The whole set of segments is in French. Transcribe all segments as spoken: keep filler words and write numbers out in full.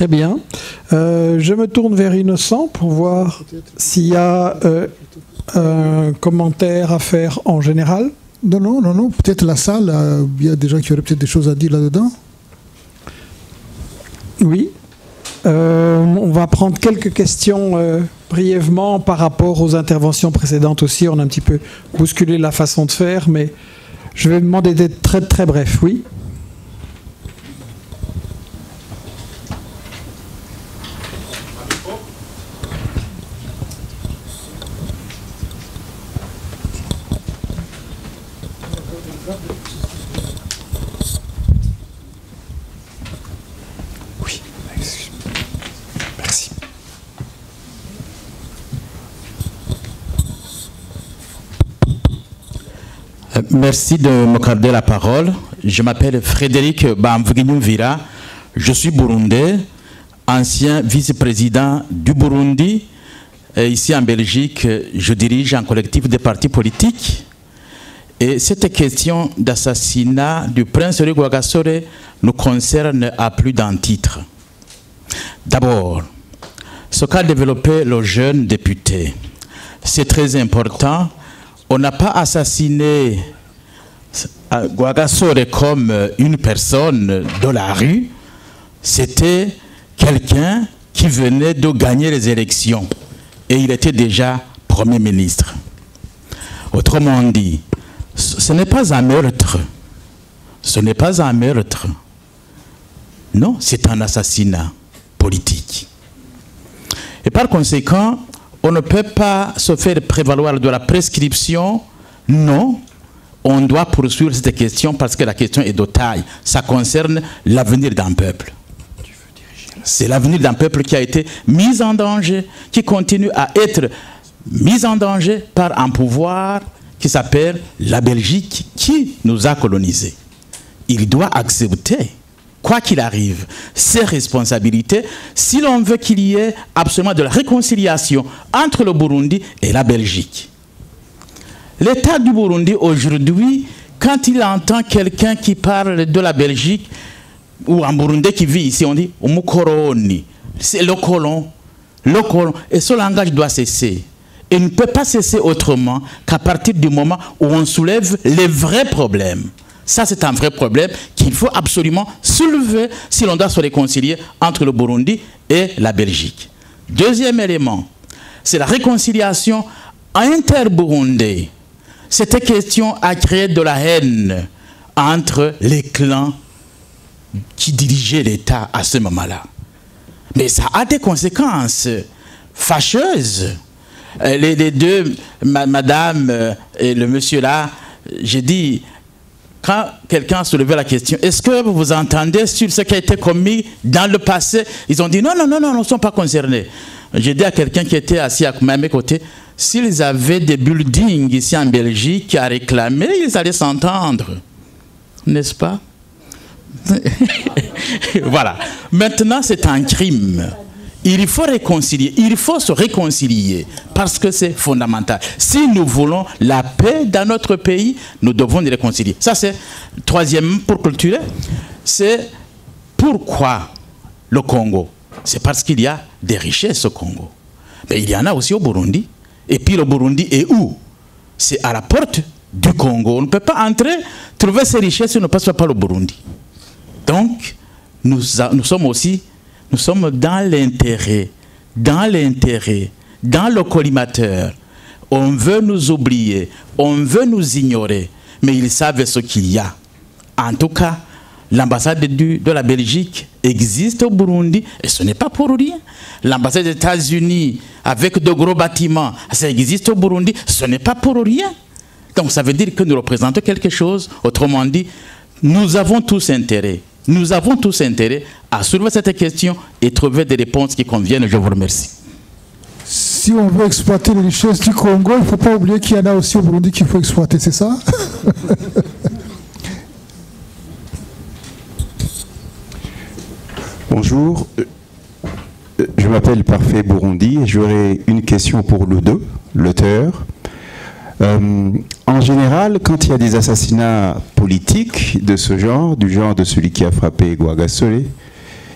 Très bien. Euh, je me tourne vers Innocent pour voir s'il y a euh, un commentaire à faire en général. Non, non, non, non. Peut-être la salle, il y a des gens qui auraient peut-être des choses à dire là-dedans. Oui. Euh, on va prendre quelques questions euh, brièvement par rapport aux interventions précédentes aussi. On a un petit peu bousculé la façon de faire, mais je vais demander d'être très très bref. Oui. Merci de m'accorder la parole. Je m'appelle Frédéric Bamvignou-Vira. Je suis burundais, ancien vice-président du Burundi. Et ici en Belgique, je dirige un collectif de partis politiques. Et cette question d'assassinat du prince de Rwagasore nous concerne à plus d'un titre. D'abord, ce qu'a développé le jeune député, c'est très important. On n'a pas assassiné Rwagasore comme une personne de la rue, c'était quelqu'un qui venait de gagner les élections et il était déjà Premier ministre. Autrement dit, ce n'est pas un meurtre, ce n'est pas un meurtre, non, c'est un assassinat politique. Et par conséquent, on ne peut pas se faire prévaloir de la prescription, non. On doit poursuivre cette question parce que la question est de taille. Ça concerne l'avenir d'un peuple. C'est l'avenir d'un peuple qui a été mis en danger, qui continue à être mis en danger par un pouvoir qui s'appelle la Belgique, qui nous a colonisés. Il doit accepter, quoi qu'il arrive, ses responsabilités, si l'on veut qu'il y ait absolument de la réconciliation entre le Burundi et la Belgique. L'État du Burundi aujourd'hui, quand il entend quelqu'un qui parle de la Belgique, ou un Burundais qui vit ici, on dit « Omukoroni », c'est le colon, le colon. Et ce langage doit cesser. Et il ne peut pas cesser autrement qu'à partir du moment où on soulève les vrais problèmes. Ça, c'est un vrai problème qu'il faut absolument soulever si l'on doit se réconcilier entre le Burundi et la Belgique. Deuxième élément, c'est la réconciliation inter-burundais. Cette question a créé de la haine entre les clans qui dirigeaient l'État à ce moment-là. Mais ça a des conséquences fâcheuses. Les, les deux, madame et le monsieur là, j'ai dit, quand quelqu'un a soulevé la question, est-ce que vous vous entendez sur ce qui a été commis dans le passé? Ils ont dit non, non, non, non, nous ne sommes pas concernés. J'ai dit à quelqu'un qui était assis à mes côtés, s'ils avaient des buildings ici en Belgique à réclamer, ils allaient s'entendre. N'est-ce pas? Voilà. Maintenant, c'est un crime. Il faut réconcilier. Il faut se réconcilier parce que c'est fondamental. Si nous voulons la paix dans notre pays, nous devons nous réconcilier. Ça, c'est troisième pour culturer. C'est pourquoi le Congo? C'est parce qu'il y a des richesses au Congo. Mais il y en a aussi au Burundi. Et puis le Burundi est où? C'est à la porte du Congo. On ne peut pas entrer, trouver ces richesses si on ne passe pas le Burundi. Donc, nous, nous sommes aussi, nous sommes dans l'intérêt, dans l'intérêt, dans le collimateur. On veut nous oublier, on veut nous ignorer, mais ils savent ce qu'il y a. En tout cas, l'ambassade de la Belgique existe au Burundi et ce n'est pas pour rien. L'ambassade des États-Unis avec de gros bâtiments, ça existe au Burundi, ce n'est pas pour rien. Donc ça veut dire que nous représentons quelque chose. Autrement dit, nous avons tous intérêt. Nous avons tous intérêt à soulever cette question et trouver des réponses qui conviennent. Je vous remercie. Si on veut exploiter les richesses du Congo, il ne faut pas oublier qu'il y en a aussi au Burundi qu'il faut exploiter, c'est ça? Bonjour, je m'appelle Parfait Burundi et j'aurais une question pour Ludo, l'auteur. Euh, en général, quand il y a des assassinats politiques de ce genre, du genre de celui qui a frappé Rwagasore,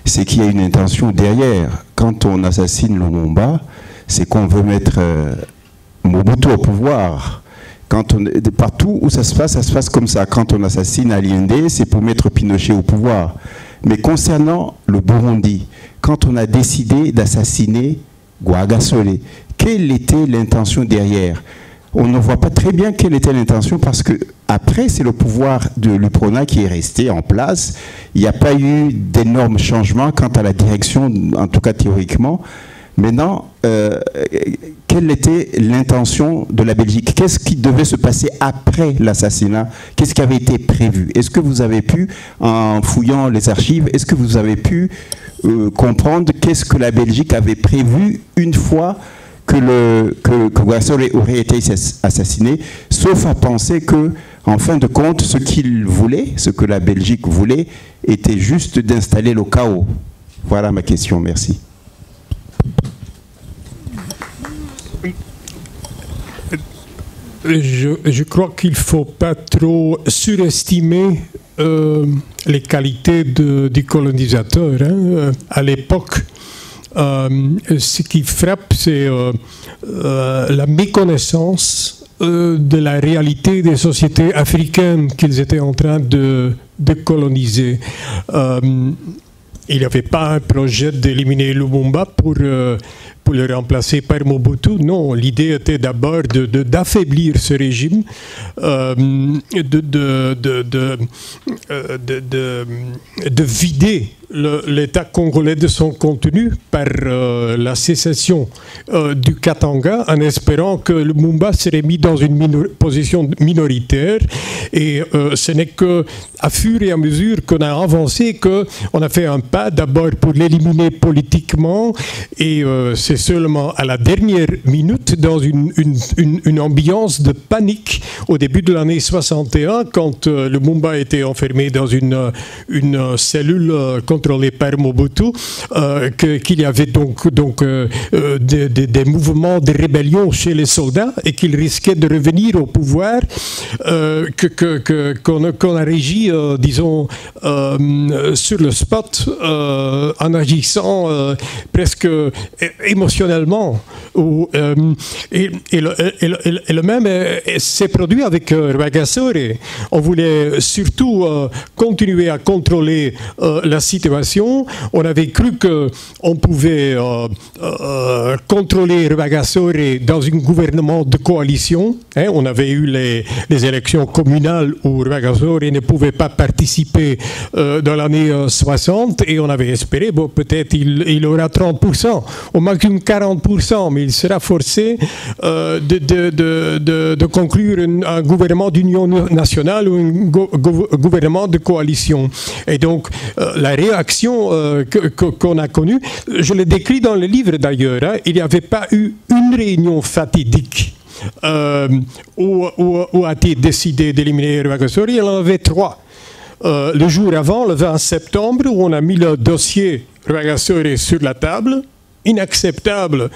c'est qu'il y a une intention derrière. Quand on assassine Lumumba, c'est qu'on veut mettre euh, Mobutu au pouvoir. Quand on, partout où ça se passe, ça se passe comme ça. Quand on assassine Allende, c'est pour mettre Pinochet au pouvoir. Mais concernant le Burundi, quand on a décidé d'assassiner Rwagasore, quelle était l'intention derrière? On ne voit pas très bien quelle était l'intention parce que après c'est le pouvoir de l'UPRONA qui est resté en place. Il n'y a pas eu d'énormes changements quant à la direction, en tout cas théoriquement. Maintenant, euh, quelle était l'intention de la Belgique? Qu'est-ce qui devait se passer après l'assassinat? Qu'est-ce qui avait été prévu? Est-ce que vous avez pu, en fouillant les archives, est-ce que vous avez pu euh, comprendre qu'est-ce que la Belgique avait prévu une fois que le que, que Rwagasore aurait été assassiné, sauf à penser que, en fin de compte, ce qu'il voulait, ce que la Belgique voulait, était juste d'installer le chaos. Voilà ma question, merci. Je, je crois qu'il ne faut pas trop surestimer euh, les qualités de, du colonisateur. Hein. À l'époque, Euh, ce qui frappe, c'est euh, euh, la méconnaissance euh, de la réalité des sociétés africaines qu'ils étaient en train de, de coloniser. Euh, il n'y avait pas un projet d'éliminer Lumumba pour, euh, pour le remplacer par Mobutu. Non, l'idée était d'abord de, de, d'affaiblir ce régime, euh, de, de, de, de, euh, de, de, de vider l'État congolais de son contenu par euh, la sécession euh, du Katanga, en espérant que Lumumba serait mis dans une minor position minoritaire. Et euh, ce n'est qu'à fur et à mesure qu'on a avancé qu'on a fait un pas, d'abord pour l'éliminer politiquement, et euh, c'est seulement à la dernière minute, dans une, une, une, une ambiance de panique au début de l'année soixante et un, quand euh, Lumumba était enfermé dans une, une cellule euh, contrôlé par Mobutu, euh, qu'il qu y avait donc, donc euh, des, des, des mouvements de rébellion chez les soldats et qu'ils risquaient de revenir au pouvoir, euh, que, que, que, qu'on, qu'on a régi, euh, disons, euh, sur le spot, euh, en agissant euh, presque émotionnellement. Ou, euh, et, et, le, et, le, et le même s'est produit avec Rwagasore. On voulait surtout euh, continuer à contrôler euh, la situation. On avait cru qu'on pouvait euh, euh, contrôler Rwagasore dans un gouvernement de coalition. Hein, on avait eu les, les élections communales où Rwagasore ne pouvait pas participer euh, dans l'année soixante, et on avait espéré, bon, peut-être il, il aura trente pour cent, au maximum quarante pour cent, mais il sera forcé euh, de, de, de, de, de conclure un, un gouvernement d'union nationale ou un go, go, gouvernement de coalition. Et donc, euh, la réaction euh, qu'on a connue, je l'ai décrit dans le livre d'ailleurs, hein, il n'y avait pas eu une réunion fatidique euh, où, où, où a-t-il décidé d'éliminer Rwagasore, il en avait trois. Euh, le jour avant, le vingt septembre, où on a mis le dossier Rwagasore sur la table, inacceptable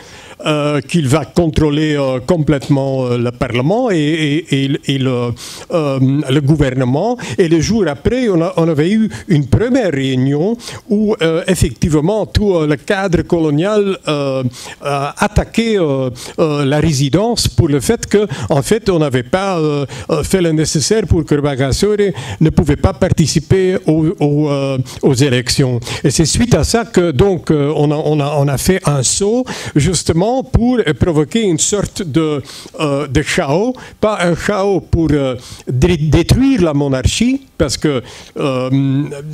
euh, qu'il va contrôler euh, complètement euh, le Parlement et, et, et, et le, euh, le gouvernement. Et le jour après, on, a, on avait eu une première réunion où euh, effectivement tout euh, le cadre colonial euh, a attaqué euh, euh, la résidence pour le fait que, en fait, on n'avait pas euh, fait le nécessaire pour que Rwagasore ne pouvait pas participer aux, aux, euh, aux élections. Et c'est suite à ça que donc euh, on, a, on, a, on a fait un saut justement pour provoquer une sorte de, euh, de chaos, pas un chaos pour euh, détruire la monarchie, parce que euh,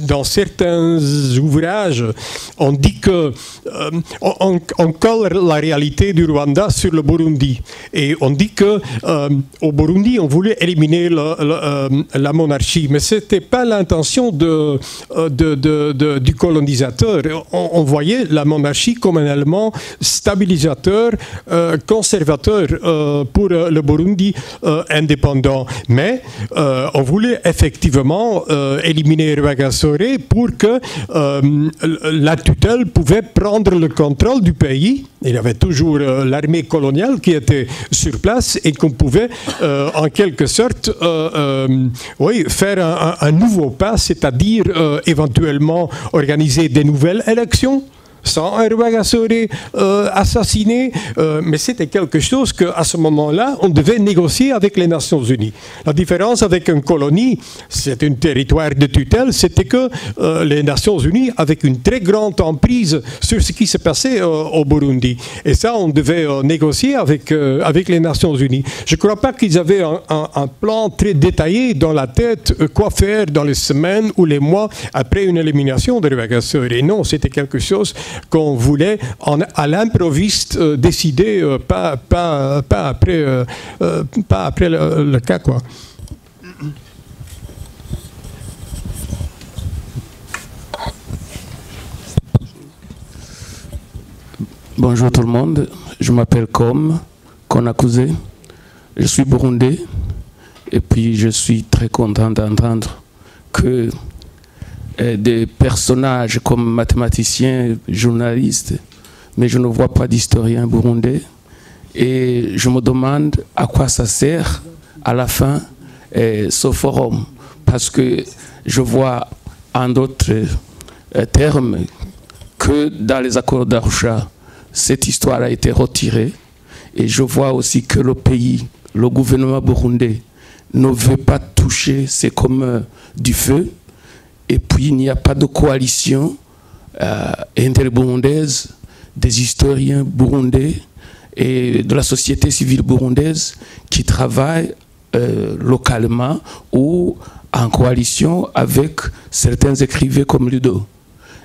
dans certains ouvrages, on dit que euh, on, on colle la réalité du Rwanda sur le Burundi, et on dit que euh, au Burundi on voulait éliminer le, le, euh, la monarchie, mais c'était pas l'intention de, de, de, de, du colonisateur. On, on voyait la monarchie comme un finalement stabilisateur, euh, conservateur euh, pour euh, le Burundi euh, indépendant. Mais euh, on voulait effectivement euh, éliminer Rwagasore pour que euh, la tutelle pouvait prendre le contrôle du pays. Il y avait toujours euh, l'armée coloniale qui était sur place et qu'on pouvait euh, en quelque sorte euh, euh, oui, faire un, un nouveau pas, c'est-à-dire euh, éventuellement organiser des nouvelles élections sans un Rwagasore euh, assassiné, euh, mais c'était quelque chose qu'à ce moment-là, on devait négocier avec les Nations Unies. La différence avec une colonie, c'est un territoire de tutelle, c'était que euh, les Nations Unies avaient une très grande emprise sur ce qui se passait euh, au Burundi. Et ça, on devait euh, négocier avec, euh, avec les Nations Unies. Je ne crois pas qu'ils avaient un, un, un plan très détaillé dans la tête, euh, quoi faire dans les semaines ou les mois après une élimination de Rwagasore. Et non, c'était quelque chose qu'on voulait en, à l'improviste euh, décider, euh, pas, pas, pas après, euh, euh, pas après le, le cas, quoi. Bonjour tout le monde, je m'appelle Com Konakuzé, je suis burundais et puis je suis très content d'entendre que des personnages comme mathématiciens, journalistes, mais je ne vois pas d'historien burundais. Et je me demande à quoi ça sert à la fin eh, ce forum. Parce que je vois en d'autres eh, termes que dans les accords d'Arusha, cette histoire a été retirée. Et je vois aussi que le pays, le gouvernement burundais, ne veut pas toucher, c'est comme euh, du feu. Et puis il n'y a pas de coalition euh, interburundaise des historiens burundais et de la société civile burundaise qui travaille euh, localement ou en coalition avec certains écrivains comme Ludo.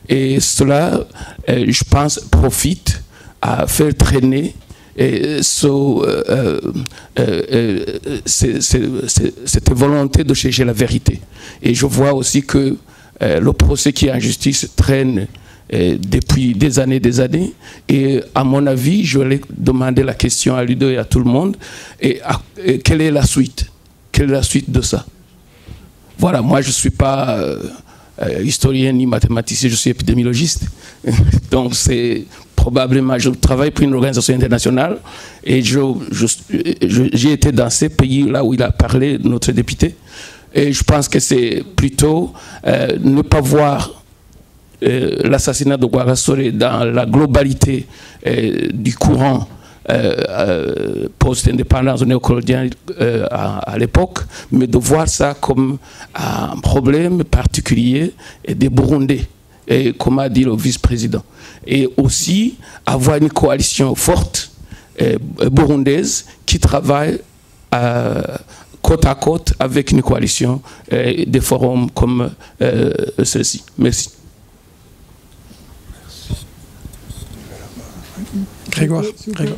Et cela, euh, je pense, profite à faire traîner et so, euh, euh, euh, c'est, c'est, c'est, cette volonté de chercher la vérité. Et je vois aussi que euh, le procès qui est en justice traîne euh, depuis des années, des années. Et à mon avis, je vais demander la question à Ludo et à tout le monde. Et, à, et quelle est la suite? Quelle est la suite de ça? Voilà, moi je ne suis pas euh, euh, historien ni mathématicien, je suis épidémiologiste. Donc c'est... Probablement, je travaille pour une organisation internationale et j'ai je, je, je, été dans ces pays-là où il a parlé, notre député. Et je pense que c'est plutôt euh, ne pas voir euh, l'assassinat de Rwagasore dans la globalité euh, du courant euh, post-indépendance néocolonial euh, à, à l'époque, mais de voir ça comme un problème particulier des Burundais. Et comme a dit le vice-président, et aussi avoir une coalition forte eh, burundaise qui travaille euh, côte à côte avec une coalition eh, des forums comme euh, celle-ci. Merci. Grégoire. Grégoire.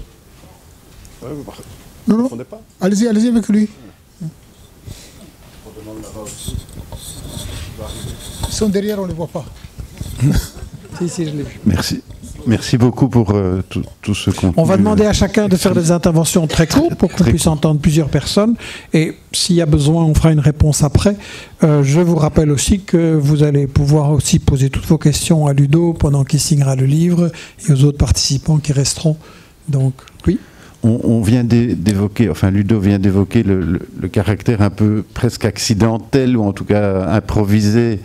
Non, non. Allez-y, allez-y avec lui. Ils sont derrière, on ne les voit pas. si, si, je l'ai vu. Merci. Merci beaucoup pour euh, tout, tout ce contenu. On va demander à chacun de faire des interventions très courtes pour qu'on puisse entendre plusieurs personnes. Et s'il y a besoin, on fera une réponse après. Euh, je vous rappelle aussi que vous allez pouvoir aussi poser toutes vos questions à Ludo pendant qu'il signera le livre et aux autres participants qui resteront. Donc, oui. On, on vient d'évoquer, enfin Ludo vient d'évoquer le, le, le caractère un peu presque accidentel ou en tout cas improvisé.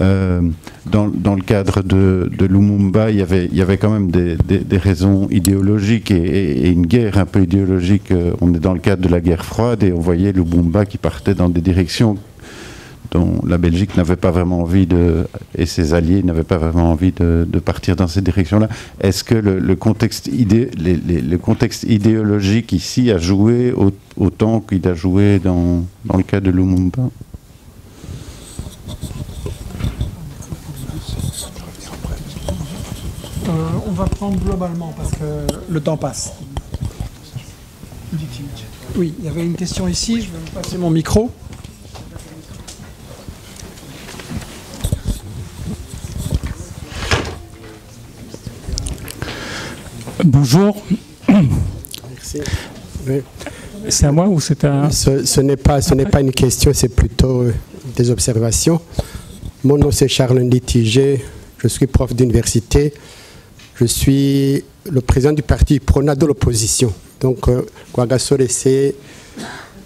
Euh, dans, dans le cadre de, de Lumumba, il y avait, il y avait quand même des, des, des raisons idéologiques et, et, et une guerre un peu idéologique. On est dans le cadre de la guerre froide et on voyait Lumumba qui partait dans des directions dont la Belgique n'avait pas vraiment envie de, et ses alliés n'avaient pas vraiment envie de, de partir dans ces directions-là. Est-ce que le, le, contexte idé, les, les, le contexte idéologique ici a joué autant qu'il a joué dans, dans le cas de Lumumba ? Euh, on va prendre globalement parce que le temps passe. Oui, il y avait une question ici, je vais vous passer mon micro. Bonjour. Merci. Oui. C'est à moi ou c'est à... Ce, ce n'est pas, ce n'est pas une question, c'est plutôt des observations. Mon nom, c'est Charles Littiger. Je suis prof d'université. Je suis le président du parti UPRONA de l'opposition. Donc, Rwagasore, euh, c'est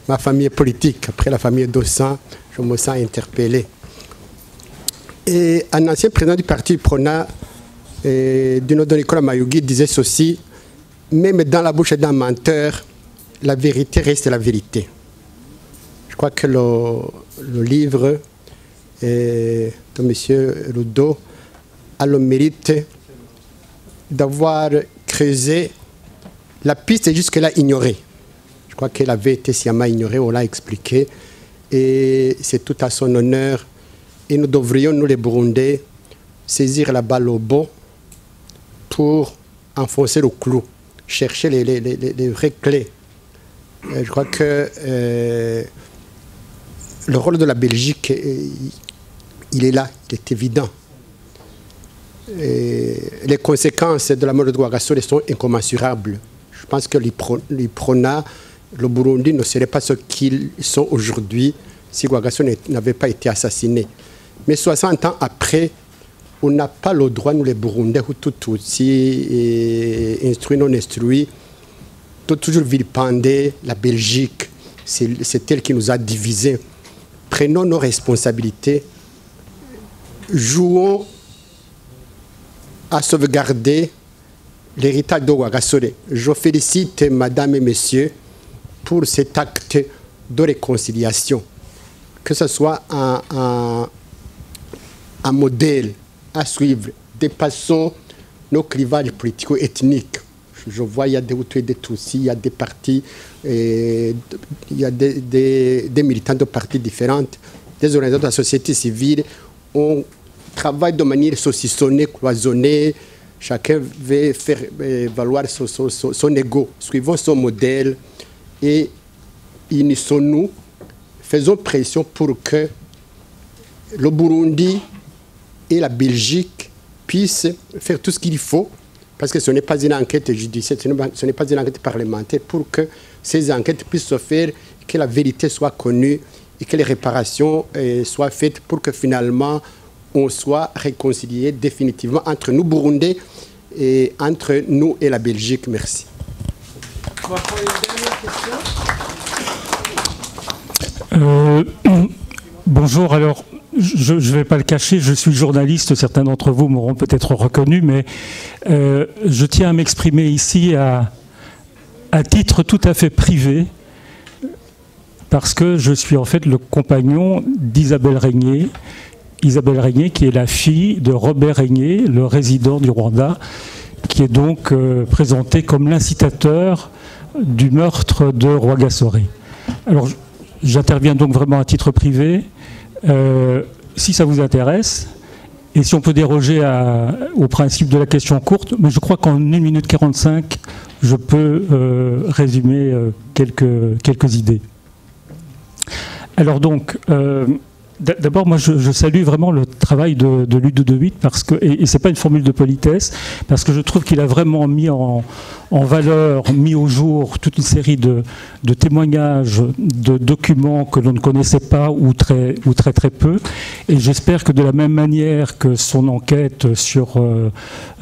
ma famille politique. Après la famille Dossan, je me sens interpellé. Et un ancien président du parti UPRONA, et du nom de Nicolas Mayugi, disait ceci: même dans la bouche d'un menteur, la vérité reste la vérité. Je crois que le, le livre de M. Ludo a le mérite d'avoir creusé la piste jusque-là ignorée. Je crois que la vérité, si on m'a ignorée, on l'a expliquée. Et c'est tout à son honneur. Et nous devrions, nous les Burundais, saisir la balle au bon pour enfoncer le clou, chercher les, les, les, les vraies clés. Et je crois que euh, le rôle de la Belgique, il est là, il est évident. Et les conséquences de la mort de Rwagasore sont incommensurables. Je pense que l'UPRONA, le Burundi ne serait pas ce qu'ils sont aujourd'hui si Rwagasore n'avait pas été assassiné. Mais soixante ans après, on n'a pas le droit, nous les Burundais, ou tout aussi instruits, non instruits, de toujours vilipender la Belgique. C'est elle qui nous a divisés. Prenons nos responsabilités, jouons à sauvegarder l'héritage de Rwagasore. Je félicite madame et messieurs pour cet acte de réconciliation. Que ce soit un, un, un modèle à suivre, dépassons nos clivages politico-ethniques. Je vois, il y a des outils et des Tutsis, il y a des partis, et il y a des, des, des militants de partis différentes, des organisations de la société civile. On travaille de manière saucissonnée, cloisonnée. Chacun veut faire valoir son, son, son, son ego. Suivons son modèle et unissons-nous. Faisons pression pour que le Burundi et la Belgique puissent faire tout ce qu'il faut, parce que ce n'est pas une enquête judiciaire, ce n'est pas une enquête parlementaire, pour que ces enquêtes puissent se faire, que la vérité soit connue et que les réparations eh, soient faites pour que finalement on soit réconciliés définitivement entre nous, Burundais, et entre nous et la Belgique. Merci. On va prendre une dernière question. Euh, bonjour, alors... Je ne vais pas le cacher, je suis journaliste, certains d'entre vous m'auront peut-être reconnu, mais euh, je tiens à m'exprimer ici à, à titre tout à fait privé, parce que je suis en fait le compagnon d'Isabelle Régnier, Isabelle Régnier qui est la fille de Robert Régnier, le résident du Rwanda, qui est donc euh, présenté comme l'incitateur du meurtre de Rwagasore. Alors j'interviens donc vraiment à titre privé. Euh, si ça vous intéresse, et si on peut déroger à, au principe de la question courte, mais je crois qu'en une minute quarante-cinq, je peux euh, résumer euh, quelques, quelques idées. Alors donc, euh, d'abord, moi, je, je salue vraiment le travail de, de Ludo De Witte, parce que, et, et ce n'est pas une formule de politesse, parce que je trouve qu'il a vraiment mis en, en valeur, mis au jour toute une série de, de témoignages, de documents que l'on ne connaissait pas ou très, ou très très peu. Et j'espère que de la même manière que son enquête sur euh,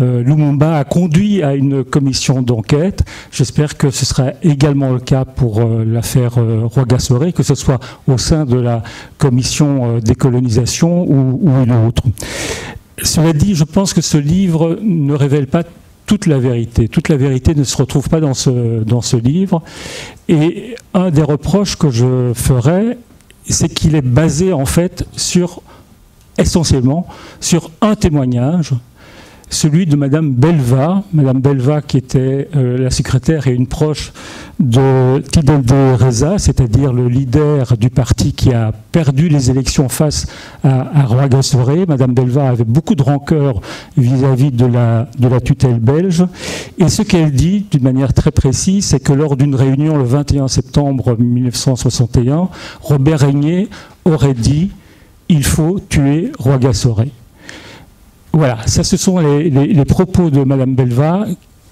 euh, Lumumba a conduit à une commission d'enquête, j'espère que ce sera également le cas pour euh, l'affaire euh, Rwagasore, que ce soit au sein de la commission décolonisation ou, ou une autre. Cela dit, je pense que ce livre ne révèle pas toute la vérité. Toute la vérité ne se retrouve pas dans ce, dans ce livre. Et un des reproches que je ferais, c'est qu'il est basé en fait sur, essentiellement, sur un témoignage, celui de Mme Belva, Mme Belva qui était euh, la secrétaire et une proche de Thibault de Reza, c'est-à-dire le leader du parti qui a perdu les élections face à, à Rwagasore. Mme Belva avait beaucoup de rancœur vis-à-vis de la, de la tutelle belge. Et ce qu'elle dit, d'une manière très précise, c'est que lors d'une réunion le vingt et un septembre mille neuf cent soixante et un, Robert Régnier aurait dit « Il faut tuer Rwagasore ». Voilà, ça ce sont les, les, les propos de Mme Belva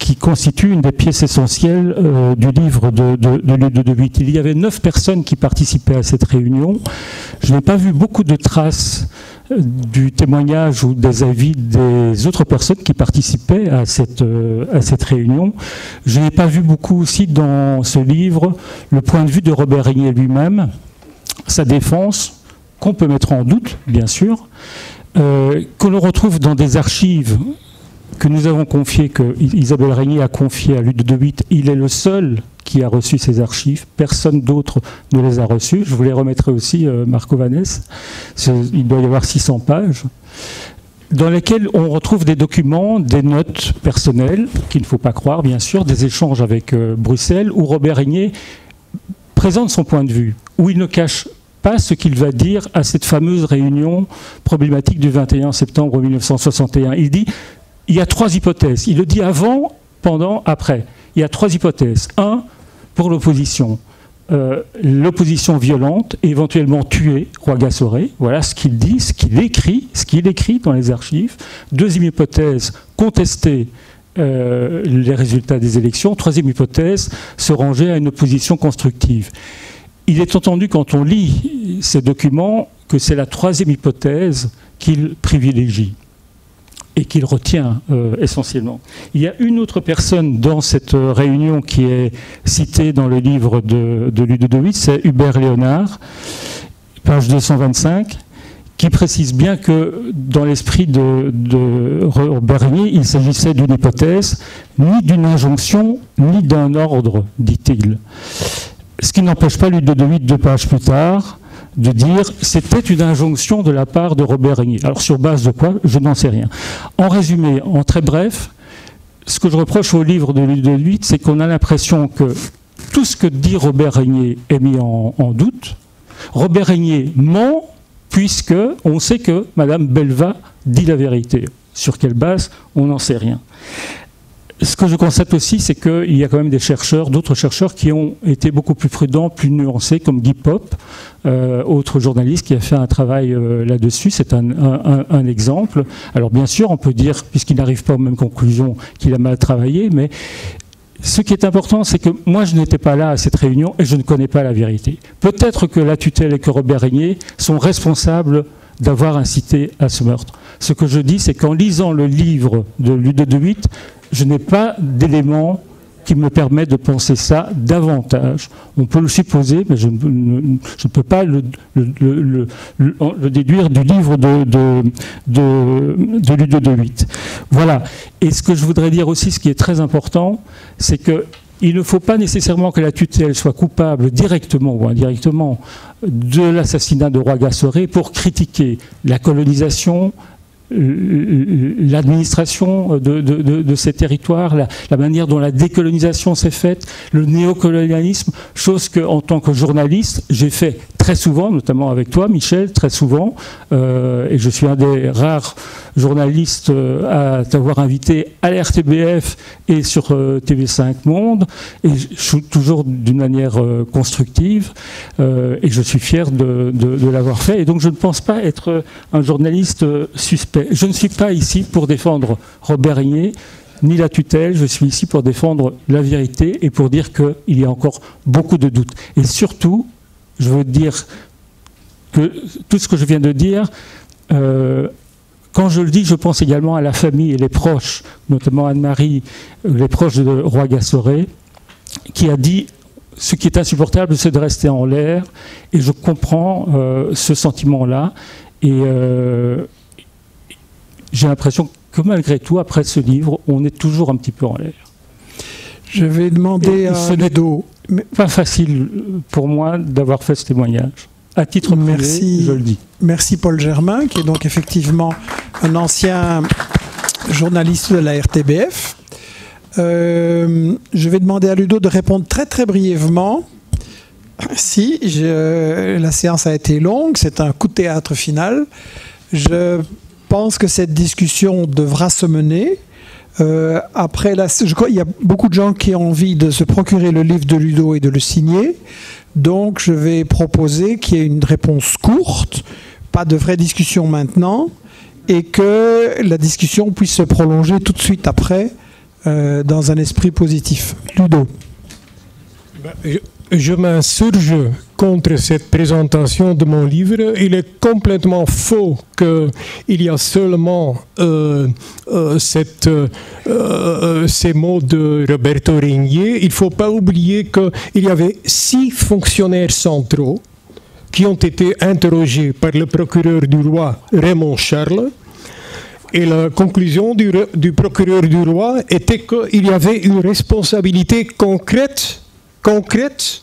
qui constitue une des pièces essentielles euh, du livre de, de, de Ludo De Witte. Il y avait neuf personnes qui participaient à cette réunion. Je n'ai pas vu beaucoup de traces du témoignage ou des avis des autres personnes qui participaient à cette, euh, à cette réunion. Je n'ai pas vu beaucoup aussi dans ce livre le point de vue de Robert Régnier lui-même, sa défense, qu'on peut mettre en doute, bien sûr, euh, que l'on retrouve dans des archives que nous avons confiées, que Isabelle Régnier a confiées à Ludo De Witte. Il est le seul qui a reçu ces archives, personne d'autre ne les a reçues. Je vous les remettrai aussi, euh, Marco Vanès. Il doit y avoir six cents pages, dans lesquelles on retrouve des documents, des notes personnelles, qu'il ne faut pas croire, bien sûr, des échanges avec euh, Bruxelles, où Robert Régnier présente son point de vue, où il ne cache pas ce qu'il va dire à cette fameuse réunion problématique du vingt et un septembre mille neuf cent soixante et un. Il dit... il y a trois hypothèses. Il le dit avant, pendant, après. Il y a trois hypothèses. Un, pour l'opposition. Euh, l'opposition violente, éventuellement tuée, Rwagasore. Voilà ce qu'il dit, ce qu'il écrit, ce qu'il écrit dans les archives. Deuxième hypothèse, contester euh, les résultats des élections. Troisième hypothèse, se ranger à une opposition constructive. Il est entendu, quand on lit ces documents, que c'est la troisième hypothèse qu'il privilégie et qu'il retient euh, essentiellement. Il y a une autre personne dans cette euh, réunion qui est citée dans le livre de, de Ludo De Witte, c'est Hubert Léonard, page deux cent vingt-cinq, qui précise bien que dans l'esprit de, de Robert Régnier, il s'agissait d'une hypothèse, ni d'une injonction, ni d'un ordre, dit-il. Ce qui n'empêche pas Ludo De Witte, deux pages plus tard, de dire « c'était une injonction de la part de Robert Régnier ». Alors sur base de quoi? Je n'en sais rien. En résumé, en très bref, ce que je reproche au livre de Ludo De Witte, c'est qu'on a l'impression que tout ce que dit Robert Régnier est mis en, en doute. Robert Régnier ment, puisque on sait que Mme Belva dit la vérité. Sur quelle base? On n'en sait rien. Ce que je constate aussi, c'est qu'il y a quand même des chercheurs, d'autres chercheurs qui ont été beaucoup plus prudents, plus nuancés, comme Guy Pop, euh, autre journaliste qui a fait un travail euh, là-dessus. C'est un, un, un exemple. Alors bien sûr, on peut dire, puisqu'il n'arrive pas aux mêmes conclusions, qu'il a mal travaillé, mais ce qui est important, c'est que moi, je n'étais pas là à cette réunion et je ne connais pas la vérité. Peut-être que la tutelle et que Robert Régnier sont responsables d'avoir incité à ce meurtre. Ce que je dis, c'est qu'en lisant le livre de Ludo De Witte, je n'ai pas d'éléments qui me permettent de penser ça davantage. On peut le supposer, mais je ne, je ne peux pas le, le, le, le, le déduire du livre de, de, de, de Ludo De Witte. Voilà. Et ce que je voudrais dire aussi, ce qui est très important, c'est qu'il ne faut pas nécessairement que la tutelle soit coupable directement ou indirectement de l'assassinat de Rwagasore pour critiquer la colonisation, l'administration de, de, de, de ces territoires, la, la manière dont la décolonisation s'est faite, le néocolonialisme, chose que, en tant que journaliste, j'ai fait très souvent, notamment avec toi, Michel, très souvent, euh, et je suis un des rares journalistes à t'avoir invité à la R T B F et sur euh, T V cinq Monde, et je, toujours d'une manière euh, constructive, euh, et je suis fier de, de, de l'avoir fait, et donc je ne pense pas être un journaliste suspect. Je ne suis pas ici pour défendre Robert Régnier, ni la tutelle, je suis ici pour défendre la vérité et pour dire qu'il y a encore beaucoup de doutes. Et surtout, je veux dire que tout ce que je viens de dire, euh, quand je le dis, je pense également à la famille et les proches, notamment Anne-Marie, les proches de Rwagasore, qui a dit... ce qui est insupportable, c'est de rester en l'air, et je comprends euh, ce sentiment-là, et... Euh, j'ai l'impression que malgré tout, après ce livre, on est toujours un petit peu en l'air. Je vais demander à... ce n'est pas facile pour moi d'avoir fait ce témoignage. À titre privé, je le dis. Merci Paul Germain, qui est donc effectivement un ancien journaliste de la R T B F. Euh, je vais demander à Ludo de répondre très très brièvement. Si, je... la séance a été longue, c'est un coup de théâtre final. Je... Je pense que cette discussion devra se mener. Euh, après la, je crois, il y a beaucoup de gens qui ont envie de se procurer le livre de Ludo et de le signer. Donc je vais proposer qu'il y ait une réponse courte, pas de vraie discussion maintenant, et que la discussion puisse se prolonger tout de suite après euh, dans un esprit positif. Ludo. Je, je m'insurge contre cette présentation de mon livre. Il est complètement faux qu'il y a seulement euh, euh, cette, euh, ces mots de Roberto Régnier. Il ne faut pas oublier qu'il y avait six fonctionnaires centraux qui ont été interrogés par le procureur du roi Raymond Charles. Et la conclusion du, du procureur du roi était qu'il y avait une responsabilité concrète concrète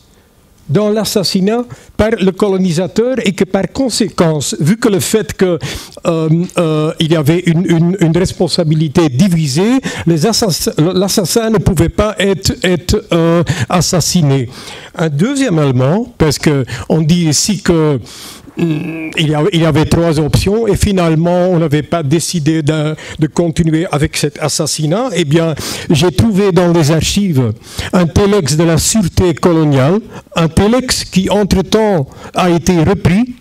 dans l'assassinat par le colonisateur et que par conséquence, vu que le fait qu'il euh, euh, y avait une, une, une responsabilité divisée, l'assassin ne pouvait pas être, être euh, assassiné. Un deuxième élément, parce qu'on dit ici que Il y, avait, il y avait trois options et finalement on n'avait pas décidé de, de continuer avec cet assassinat. Eh bien, j'ai trouvé dans les archives un télex de la sûreté coloniale, un télex qui entre-temps a été repris.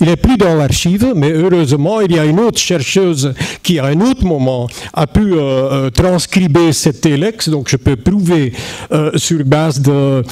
Il n'est plus dans l'archive, mais heureusement, il y a une autre chercheuse qui, à un autre moment, a pu euh, transcriber cet télex. Donc, je peux prouver euh, sur base de,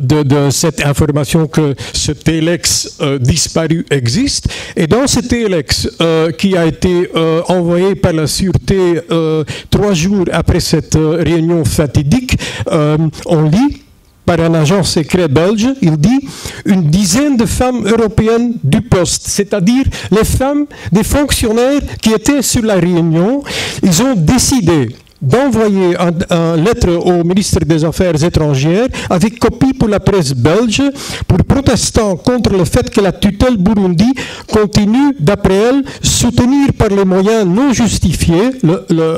de, de cette information que ce télex euh, disparu existe. Et dans ce télex euh, qui a été euh, envoyé par la sûreté euh, trois jours après cette euh, réunion fatidique, euh, on lit... par un agent secret belge, il dit une dizaine de femmes européennes du poste, c'est-à-dire les femmes des fonctionnaires qui étaient sur la réunion. Ils ont décidé d'envoyer une un lettre au ministre des Affaires étrangères avec copie pour la presse belge pour protestant contre le fait que la tutelle Burundi continue, d'après elle, soutenir par les moyens non justifiés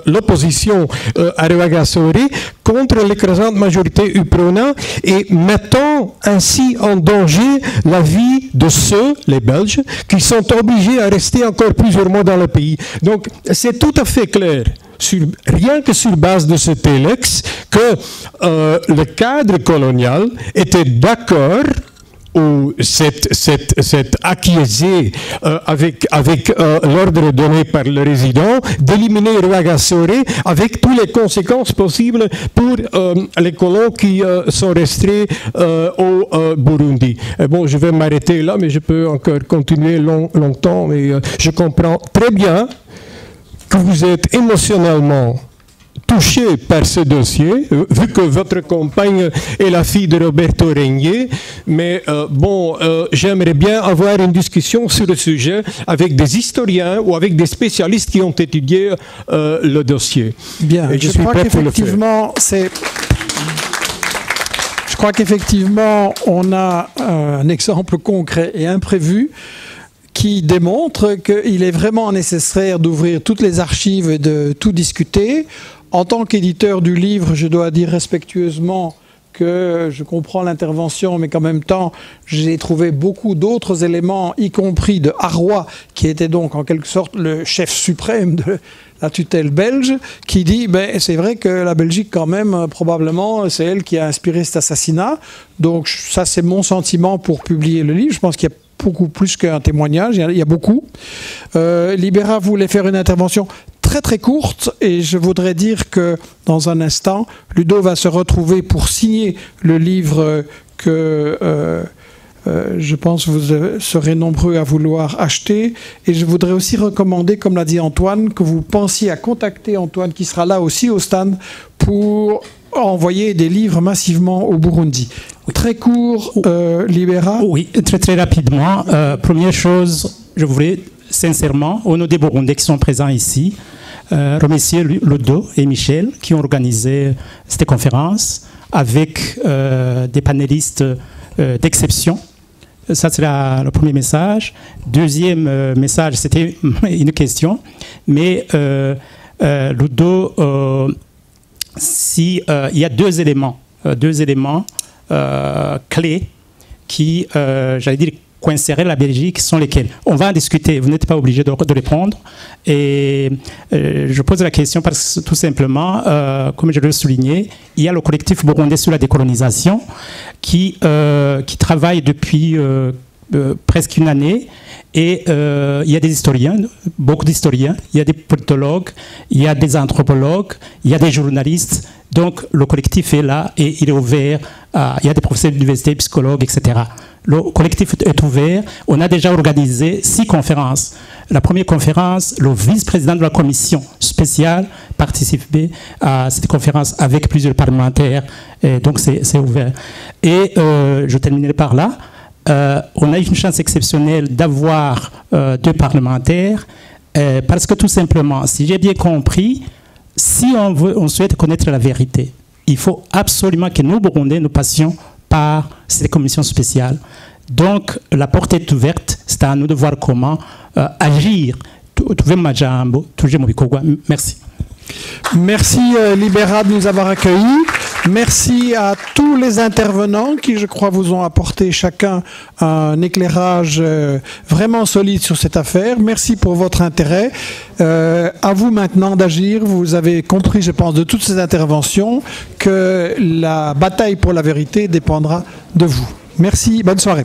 l'opposition euh, à Rwagasore contre l'écrasante majorité UPRONA et mettant ainsi en danger la vie de ceux, les Belges, qui sont obligés à rester encore plusieurs mois dans le pays. Donc c'est tout à fait clair. Sur, rien que sur base de ce télex, que euh, le cadre colonial était d'accord ou s'est acquiescé euh, avec, avec euh, l'ordre donné par le résident d'éliminer Rwagasore avec toutes les conséquences possibles pour euh, les colons qui euh, sont restés euh, au euh, Burundi. Et bon, je vais m'arrêter là, mais je peux encore continuer long, longtemps, mais euh, je comprends très bien que vous êtes émotionnellement touché par ce dossier, vu que votre compagne est la fille de Roberto Régnier, mais euh, bon, euh, j'aimerais bien avoir une discussion sur le sujet avec des historiens ou avec des spécialistes qui ont étudié euh, le dossier. Bien, je, je suis prêt pour le faire. C'est... Je crois qu'effectivement, on a euh, un exemple concret et imprévu qui démontre qu'il est vraiment nécessaire d'ouvrir toutes les archives et de tout discuter. En tant qu'éditeur du livre, je dois dire respectueusement que je comprends l'intervention, mais qu'en même temps, j'ai trouvé beaucoup d'autres éléments, y compris de Arroy, qui était donc en quelque sorte le chef suprême de la tutelle belge, qui dit ben, c'est vrai que la Belgique quand même, probablement, c'est elle qui a inspiré cet assassinat. Donc ça, c'est mon sentiment pour publier le livre. Je pense qu'il y a beaucoup plus qu'un témoignage, il y a beaucoup. Euh, Libéra voulait faire une intervention très très courte et je voudrais dire que dans un instant, Ludo va se retrouver pour signer le livre que euh, euh, je pense vous serez nombreux à vouloir acheter. Et je voudrais aussi recommander, comme l'a dit Antoine, que vous pensiez à contacter Antoine qui sera là aussi au stand pour envoyer des livres massivement au Burundi. Très court, euh, Libéra. Oui, très très rapidement. Euh, première chose, je voudrais sincèrement, au nom des Burundais qui sont présents ici, euh, remercier Ludo et Michel qui ont organisé cette conférence avec euh, des panélistes euh, d'exception. Ça, c'est le premier message. Deuxième euh, message, c'était une question. Mais euh, euh, Ludo... Euh, Si, euh, il y a deux éléments, euh, deux éléments euh, clés qui, euh, j'allais dire, coïncideraient la Belgique, sont lesquels? On va en discuter, vous n'êtes pas obligé de, de répondre. Et euh, je pose la question parce que, tout simplement, euh, comme je le soulignais, il y a le collectif burundais sur la décolonisation qui, euh, qui travaille depuis euh, euh, presque une année. Et euh, il y a des historiens, beaucoup d'historiens, il y a des politologues, il y a des anthropologues, il y a des journalistes. Donc le collectif est là et il est ouvert. À, il y a des professeurs d'université, psychologues, et cetera. Le collectif est ouvert. On a déjà organisé six conférences. La première conférence, le vice-président de la commission spéciale participait à cette conférence avec plusieurs parlementaires. Et donc c'est ouvert. Et euh, je terminerai par là. Euh, on a eu une chance exceptionnelle d'avoir euh, deux parlementaires euh, parce que tout simplement, si j'ai bien compris, si on, veut, on souhaite connaître la vérité, il faut absolument que nous, Burundais, nous passions par cette commission spéciale. Donc, la porte est ouverte, c'est à nous de voir comment euh, agir. Merci. Merci euh, Libéra de nous avoir accueillis. Merci à tous les intervenants qui, je crois, vous ont apporté chacun un éclairage euh, vraiment solide sur cette affaire. Merci pour votre intérêt. Euh, à vous maintenant d'agir. Vous avez compris, je pense, de toutes ces interventions que la bataille pour la vérité dépendra de vous. Merci, bonne soirée.